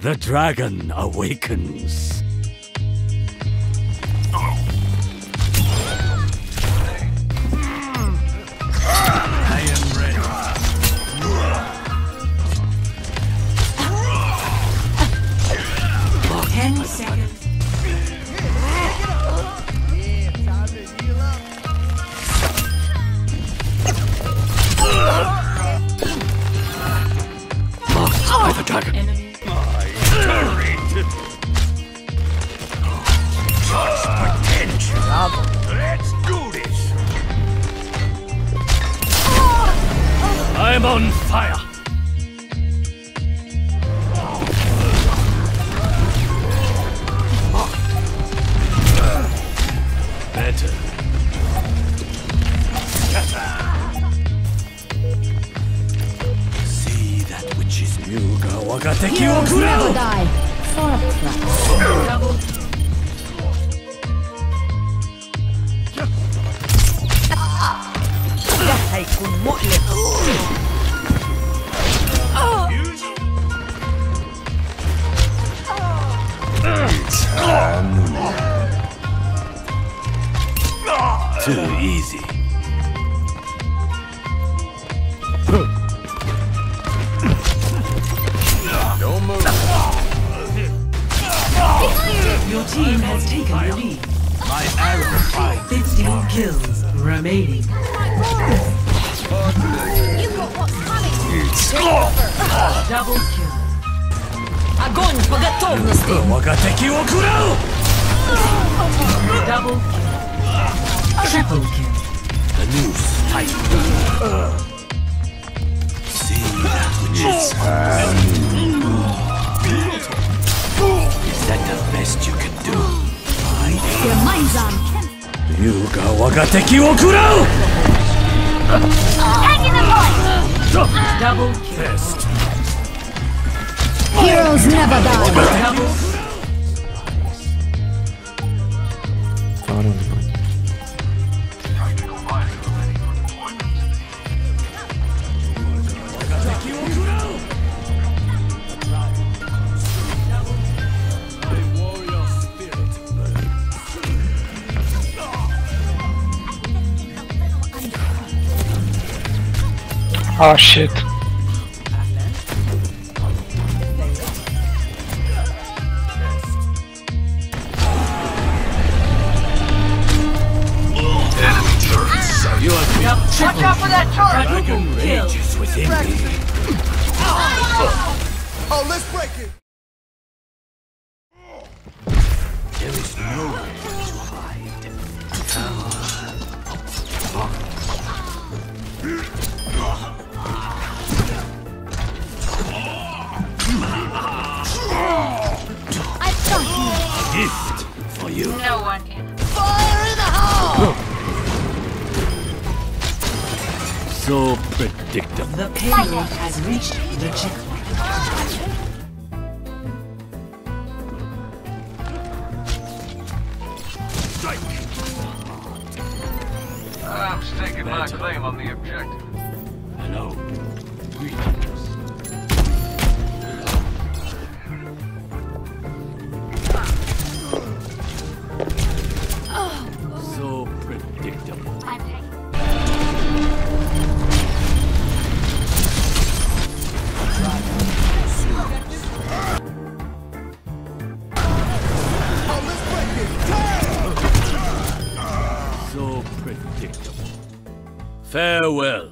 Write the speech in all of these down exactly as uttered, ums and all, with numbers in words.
The dragon awakens. Oh shit. Farewell.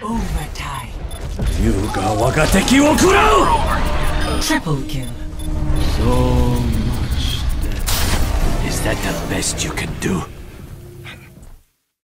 Overtime. Ryuga wagateki wo kurou! Triple kill. So much death. Is that the best you can do?